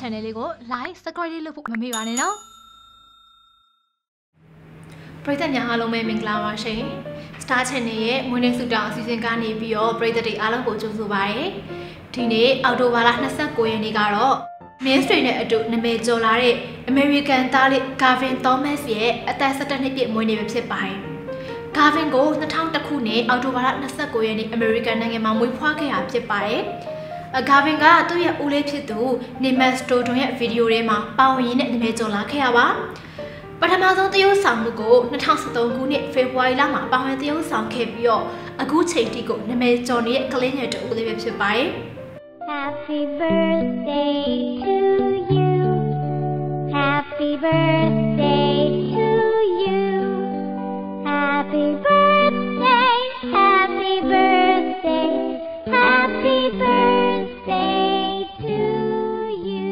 channel ko like subscribe le phu mami ba ne no praithat nya along mae mingla ba shin star channel ye mwe ne suta season ka ni pi yo praithat dei along ko chou so ba de di ne october la 29 ရက်နေ့ကတော့ ministry နဲ့အတူနာမည်ကျော်လာတဲ့ American သားလေး Gavin Thomas ရဲ့အသက် 17 နှစ်ပြည့်မွေးနေ့ပဲဖြစ်ပါတယ်။ Gavin ကို2001ခုနှစ်အောက်တိုဘာလ 29 ရက်နေ့ American နိုင်ငံမှာမွေးဖွားခဲ့တာဖြစ်ပါတယ်။ Gavin ကသူ့ရဲ့ဦးလေးဖြစ်သူ Neymar Stone ရဲ့ဗီဒီယိုထဲမှာပါဝင်ရင်းနဲ့နာမည်ကျော်လာခဲ့ရပါပထမဆုံးသရုပ်ဆောင်မှုကို2013ခုနှစ်ဖေဖော်ဝါရီလမှာပါဝင်သရုပ်ဆောင်ခဲ့ပြီးတော့အခုချိန်ထိကိုနာမည်ကျော်နေတဲ့ကလေးငယ်တူလေးပဲဖြစ်ပါတယ်။ Happy birthday to you. Happy birthday to you. Happy birthday. Happy birthday. Happy birthday to you.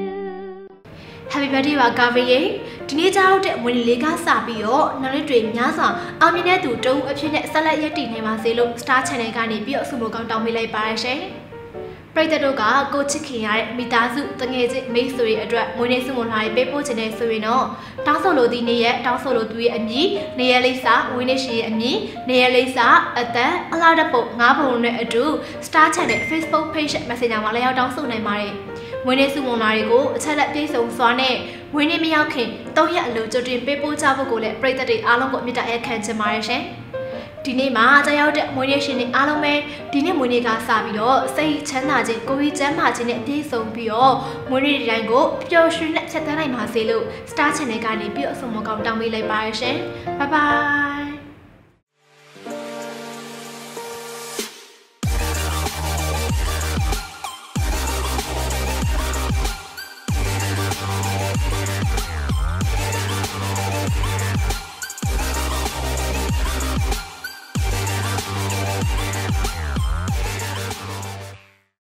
Happy birthday ပါ Gavin ဒီနေ့ကြောက်တဲ့မွေးနေ့လေးကစပြီးတော့နောက်နေ့တွေများစွာအောင်မြင်တဲ့သူတဦးအဖြစ်နဲ့ဆက်လက်ရည်တည်နေပါစေလို့ Star Channel ကနေပြီးတော့အဆုမိုးကောင်းတောင်းပေးလိုက်ပါရရှင်။ ပရိသတ်တို့ကကိုချစ်ခင်ရတဲ့မိသားစုတငယ်ချင်းမိတ်ဆွေတွေအတွက်မွေးနေ့ဆုမွန်လာပေးပို့ခြင်းနဲ့ဆိုရင်တော့တောင်းဆိုလိုသည့်နေ့ရက်တောင်းဆိုလိုသူရဲ့အမည်နေရာလိပ်စာမွေးနေ့ရှင်ရဲ့အမည်နေရာလိပ်စာအသံအလားတပုတ်5ပုံနဲ့အတူ Star Channel Facebook Page Messenger မှာလည်းရောက်တောင်းဆိုနိုင်ပါတယ်။မွေးနေ့ဆုမွန်လာတွေကိုအချက်လက်ပြည့်စုံစွာနဲ့မွေးနေ့မရောက်ခင်3ရက်အလိုကြိုတင်ပေးပို့ကြဖို့ကိုလည်းပရိသတ်တွေအားလုံးကိုမြတ်တာရက်ခံချင်ပါတယ်ရှင်။ ဒီနေ့မှာကြားရောက်တဲ့မွေးနေ့ရှင်တွေအားလုံးပဲဒီနေ့မွေးနေ့ကစပြီးတော့စိတ်ချမ်းသာခြင်းကိုယ်ကြီးကျန်းမာခြင်းနဲ့ပြည့်စုံပြီးတော့မွေးနေ့ဒီတိုင်းကိုပျော်ရွှင်နဲ့ဖြတ်သန်းနိုင်ပါစေလို့ Star Channel ကနေပြီးတော့အဆုံးမကောင်းတောင်းပေးလိုက်ပါရရှင်။ Bye bye